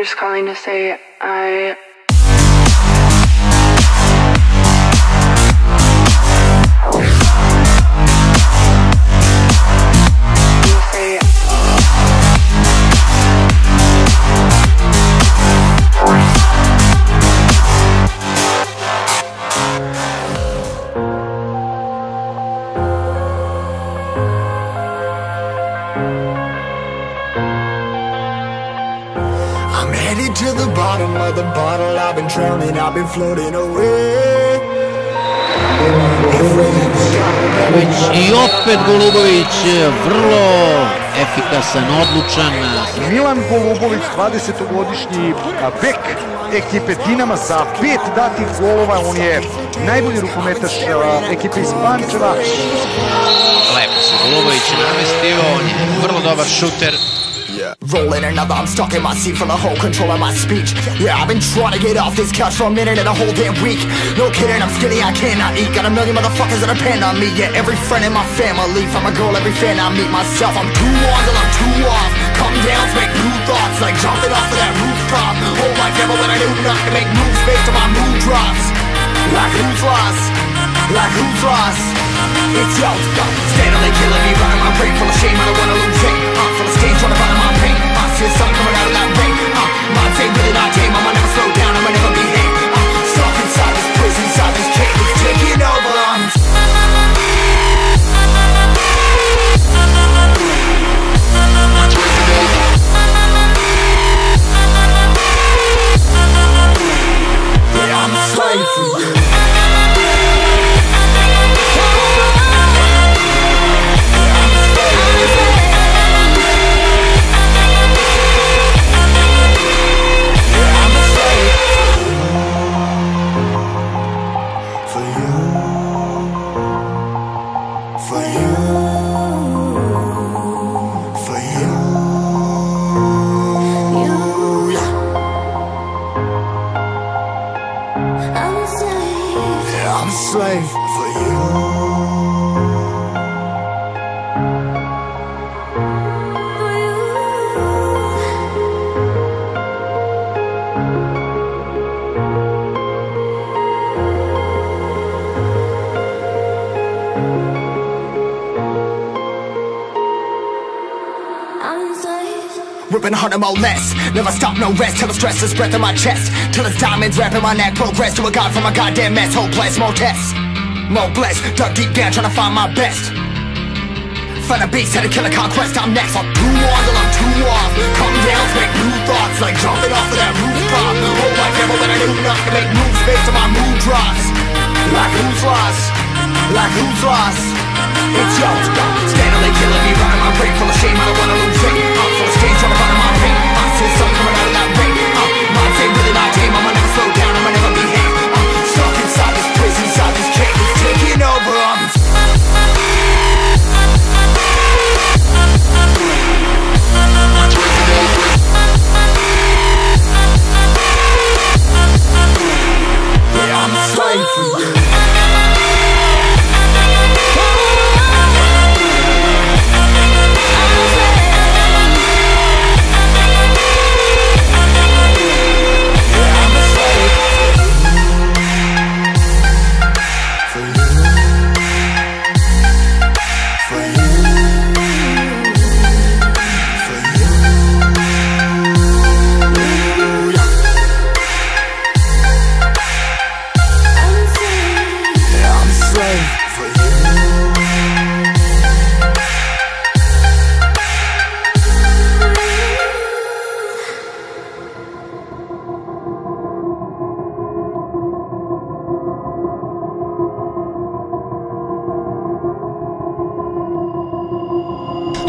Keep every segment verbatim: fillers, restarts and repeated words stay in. was just calling to say I headed to the bottom of the bottle. I've been drowning, I've been floating away. I opet Golubović, vrlo efikasan, odlučan. Milan Golubović, dvadesetogodišnji bek ekipe Dinama, za pet datih golova. On je najbolji rukometaš ekipe iz Pančeva. Lepo se Golubović namestio, on je vrlo dobar šuter. Yeah. Rolling another, I'm stuck in my seat for the whole control of my speech. Yeah, I've been trying to get off this couch for a minute and a whole damn week. No kidding, I'm skinny, I cannot eat. Got a million motherfuckers that depend on me. Yeah, every friend in my family, from a girl, every fan I meet myself. I'm too on till I'm too off. Come down, make new thoughts, like jumping off of that rooftop. Whole life never when I knew not to make moves based on my mood drops. Like who's lost? Like who's lost? It's yo, steadily killing me, running my brain full of shame. I don't wanna lose it. I'm full of stage, trying to find my pain. I see the sun coming out of that rain. Uh, my day really not game. I'ma never slow down. I'ma never be hit. I'm stuck inside this prison, inside this cage. It's taking over. I'm slave for you. Slave for you. For you. I'm slave. Ripping harder, more less. Never stop, no rest, till the stress is breath in my chest. Till it's diamonds wrapping my neck. Progress to a god from a goddamn mess. Hopeless, more tests, more blessed. Dug deep down, trying to find my best. Find a beast, had to kill a conquest, I'm next. I'm too on till I'm too off. Come down, make new thoughts, like jumping off of that rooftop. Whole life never when I knew not to make moves based on my mood drops. Like who's lost? Like who's lost? It's yo, steadily killing me, running my brain full of shame. I don't wanna lose it. I'm full of stage, trying to find my pain. I see the sun coming out of that rain. I'm not saying really not game. I'ma never slow down. I'ma never be hit. I'm stuck inside this prison, inside this cage. It's taking over. I'm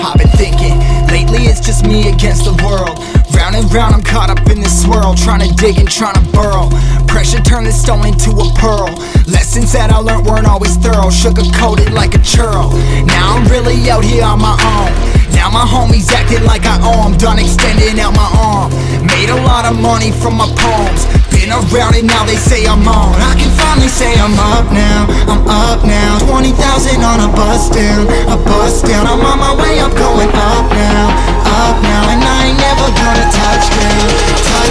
I've been thinking, lately it's just me against the world. Round and round I'm caught up in this swirl, trying to dig and trying to burrow. Pressure turned this stone into a pearl. Lessons that I learned weren't always thorough, sugar-coated like a churl. Now I'm really out here on my own. Now my homies acting like I owe 'em, done extending out my arm. Made a lot of money from my poems. Been around and now they say I'm on. I can finally say I'm up now, I'm up now. Twenty thousand on a bus down, a bus down. I'm on my way, I'm going up now, up now. And I ain't never gonna touch down, touch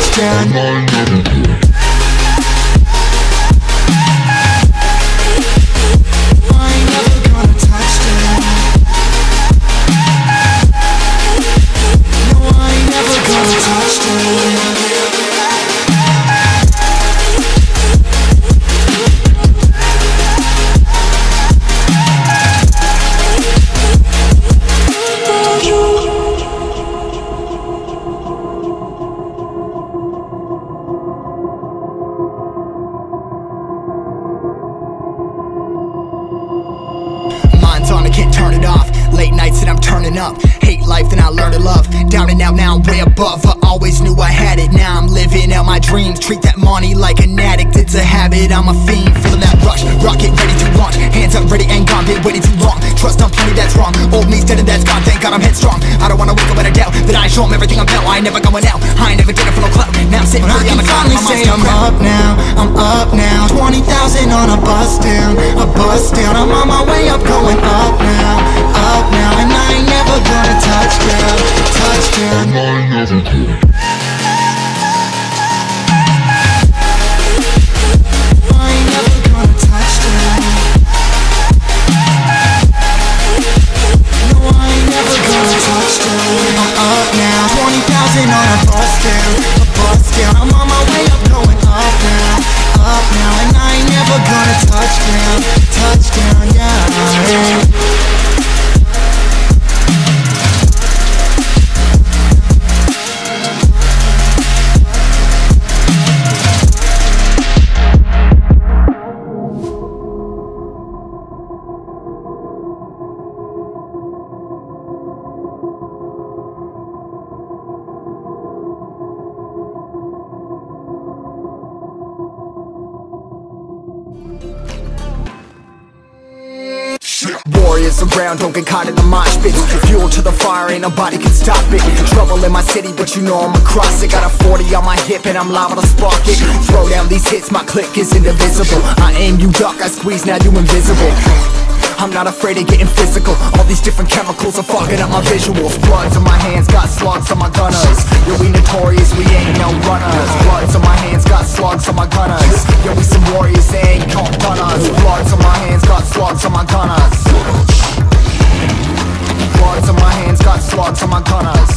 up. Hate life, then I learned to love. Down and out, now I'm way above. I always knew I had it, now I'm living out my dreams. Treat that money like an addict, it's a habit, I'm a fiend. Feeling that rush, rocket ready to launch. Hands up, ready and gone, been waiting too long. Trust on plenty, that's wrong. Old me's dead and that's gone, thank God I'm headstrong. I don't wanna wake up in a doubt that I show them everything I'm about. I ain't never going out, I ain't never did it for no clout. Now I'm sitting pretty on the cloud, I'm say I'm crap. Up now, I'm up now. Twenty thousand on a bus down, a bus down. I'm on my way up, going up now, up now. And I ain't never gonna touch down, touch down. And I ain't never gonna warriors around, don't get caught in the mosh pit. Fuel to the fire, ain't nobody can stop it. Trouble in my city, but you know I'm across it. Got a forty on my hip and I'm liable to spark it. Throw down these hits, my click is indivisible. I aim, you duck, I squeeze, now you invisible. I'm not afraid of getting physical. All these different chemicals are fogging up my visuals. Bloods on my hands, got slugs on my gunners. Yo, we notorious, we ain't no runners. Bloods on my hands, got slugs on my gunners. Yo, we some warriors, they ain't called gunners. Bloods on my hands, got slugs on my gunners. Bloods on my hands, got slugs on my gunners.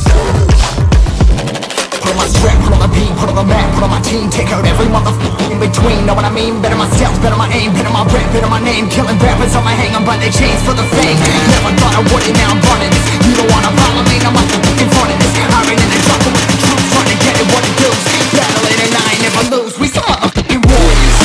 Put on my strap, put on the beat, put on the map, put on my team. Take out every motherfucker in between, know what I mean? Better myself, better my aim, better my rap, better my name. Killing rappers on my hang, I'm by their chains for the fame. Never thought I would, and now I'm running this. You don't wanna follow me, I'm up in front of this. I ran in the trouble with the troops, trying to get it what it does. Battle it and I ain't never lose, we some motherfucking warriors.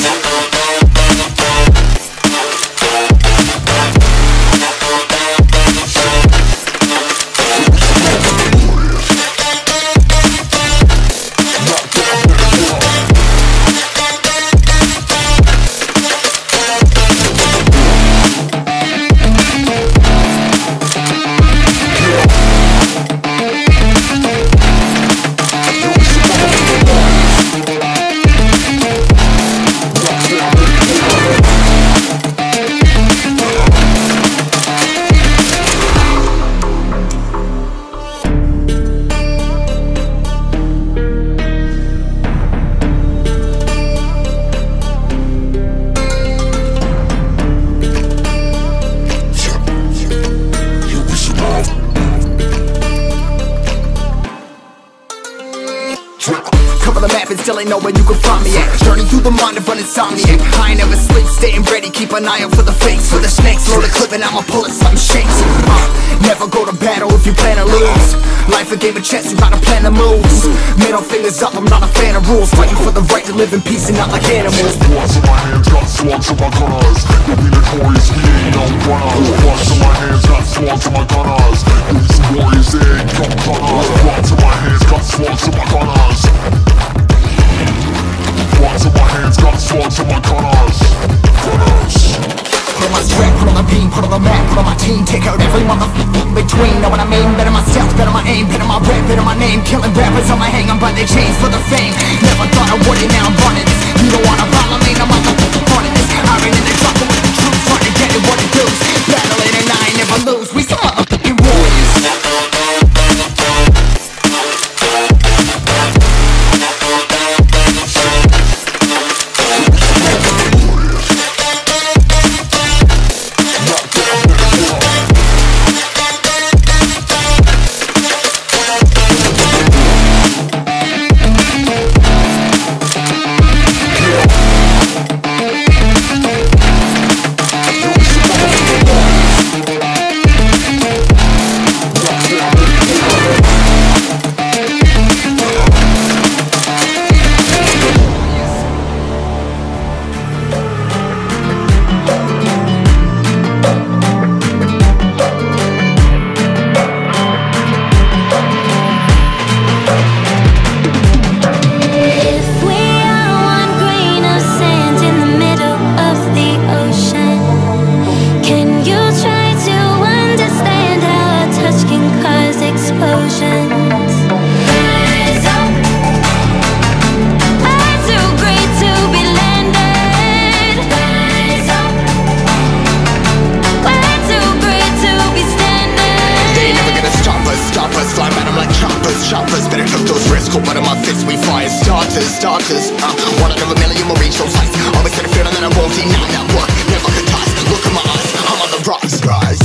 Still ain't know where you can find me at. Journey through the mind of an insomniac. I ain't never sleep, staying ready, keep an eye out for the fakes. For the snakes, load a clip and I'ma pull it, some shakes. uh, Never go to battle if you plan to lose. Life a game of chess, you gotta plan the moves. Middle fingers up, I'm not a fan of rules. Fighting for the right to live in peace and not like animals. Bloods in my hands, got slugs in my gunners. You'll be notorious, we ain't no runners. Bloods in my hands, got slugs in my gunners. We some warriors, they ain't come gunners. Bloods in my hands, got slugs in my gunners. Bloods in my hands, got slugs in my gunners. Put on my strap, put on the beam, put on the map, put on my team. Take out every motherfucker in between, know what I mean? Better myself, better my aim, better my rap, better my name. Killing rappers on my hang, I'm by their chains for the fame. Never thought I would, and now I'm running this. You don't wanna follow me, no motherfucker running this. I ran in the trouble with the troops, trying to get it what it does. Battle it and I ain't never lose, we some motherfucking warriors. shoppers. Better took those risks, hope out of my fist. We fire starters, starters. Uh, one out of a million will reach those heights. Always had a feeling that I won't deny that work. Never ties. Look in my eyes, I'm on the rocks, guys.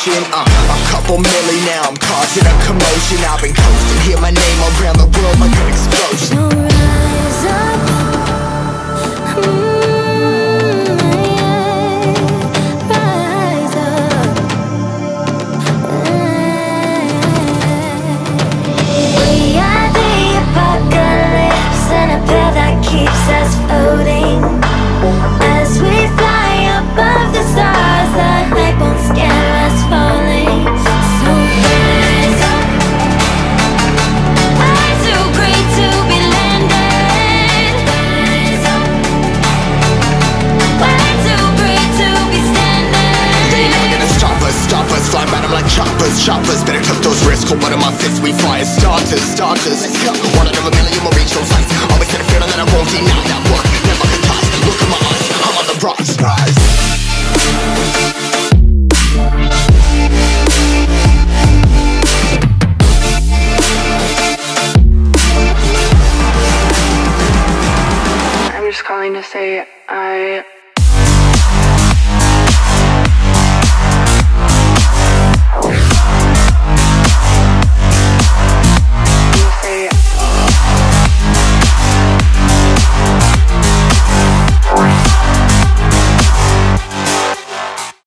Uh, a couple milli now, I'm causing a commotion. I've been coasting, hear my name around the world like an explosion. Rise up, mm, yeah. Rise up, yeah. We are the apocalypse, and a pill that keeps us floating. As we fly above the stars, the night won't scare us. Shoppers, better took those risks, hold out of my fists. We fire starters, starters. One out of a million will reach those heights. Always had a feeling that I won't deny that work. Never get tossed, look in my eyes, I'm on the rocks, guys. I'm just calling to say I